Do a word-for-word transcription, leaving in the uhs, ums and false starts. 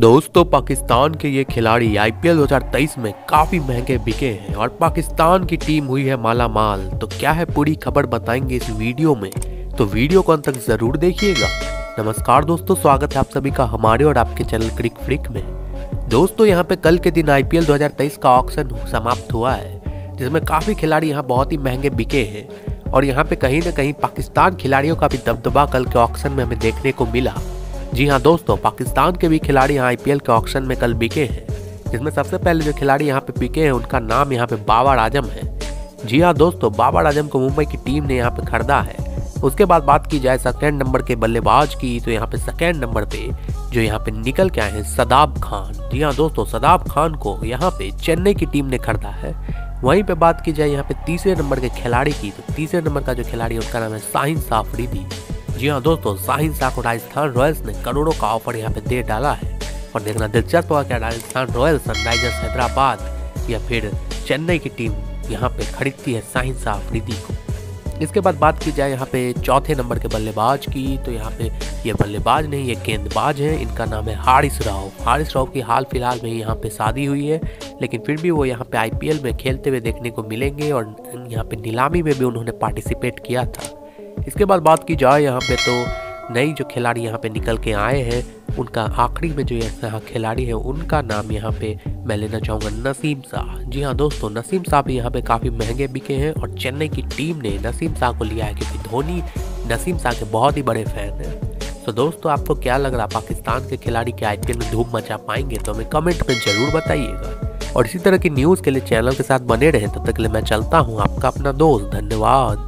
दोस्तों पाकिस्तान के ये खिलाड़ी आईपीएल दो हज़ार तेईस में काफी महंगे बिके हैं और पाकिस्तान की टीम हुई है माला माल। तो क्या है पूरी खबर बताएंगे इस वीडियो में, तो वीडियो को अंत तक जरूर देखिएगा। नमस्कार दोस्तों, स्वागत है आप सभी का हमारे और आपके चैनल क्रिक फ्रिक में। दोस्तों यहाँ पे कल के दिन आईपीएल दो हज़ार तेईस का ऑक्शन समाप्त हुआ है, जिसमें काफी खिलाड़ी यहाँ बहुत ही महंगे बिके हैं और यहाँ पे कहीं ना कहीं पाकिस्तान खिलाड़ियों का भी दबदबा कल के ऑक्शन में हमें देखने को मिला। जी हाँ दोस्तों, पाकिस्तान के भी खिलाड़ी यहाँ आईपीएल के ऑक्शन में कल बिके हैं, जिसमें सबसे पहले जो खिलाड़ी यहाँ पे बिके हैं उनका नाम यहाँ पे बाबर आजम है। जी हाँ दोस्तों, बाबर आजम को मुंबई की टीम ने यहाँ पे खरीदा है। उसके बाद बात की जाए सेकेंड नंबर के बल्लेबाज की, तो यहाँ पे सेकेंड नंबर पे जो यहाँ पे निकल के आए हैं शदाब खान। जी हाँ दोस्तों, शदाब खान को यहाँ पे चेन्नई की टीम ने खरीदा है। वहीं पे बात की जाए यहाँ पे तीसरे नंबर के खिलाड़ी की, तो तीसरे नंबर का जो खिलाड़ी है उनका नाम है शाहीन अफरीदी। जी हाँ दोस्तों, शाहीन शाह को राजस्थान रॉयल्स ने करोड़ों का ऑफर यहाँ पे दे डाला है और देखना दिलचस्प होगा क्या राजस्थान रॉयल्स, सनराइजर्स हैदराबाद या फिर चेन्नई की टीम यहाँ पे खरीदती है शाहीन शाह अफरीदी को। इसके बाद बात की जाए यहाँ पे चौथे नंबर के बल्लेबाज की, तो यहाँ पे ये बल्लेबाज नहीं, ये गेंदबाज हैं। इनका नाम है हारिस राउफ। हारिस राउफ की हाल फिलहाल में यहाँ पे शादी हुई है, लेकिन फिर भी वो यहाँ पे आईपीएल में खेलते हुए देखने को मिलेंगे और यहाँ पे नीलामी में भी उन्होंने पार्टिसिपेट किया था। इसके बाद बात की जाए यहाँ पे तो नई जो खिलाड़ी यहाँ पे निकल के आए हैं उनका आखिरी में जो यहाँ खिलाड़ी है उनका नाम यहाँ पे मैं लेना चाहूँगा नसीम शाह। जी हाँ दोस्तों, नसीम शाह भी यहाँ पे काफ़ी महंगे बिके हैं और चेन्नई की टीम ने नसीम शाह को लिया है क्योंकि धोनी नसीम शाह के बहुत ही बड़े फ़ैन हैं। तो दोस्तों आपको क्या लग रहा, पाकिस्तान के खिलाड़ी के आईपीएल में धूम मचा पाएंगे? तो हमें कमेंट में ज़रूर बताइएगा और इसी तरह की न्यूज़ के लिए चैनल के साथ बने रहें। तब तक के लिए मैं चलता हूँ, आपका अपना दोस्त, धन्यवाद।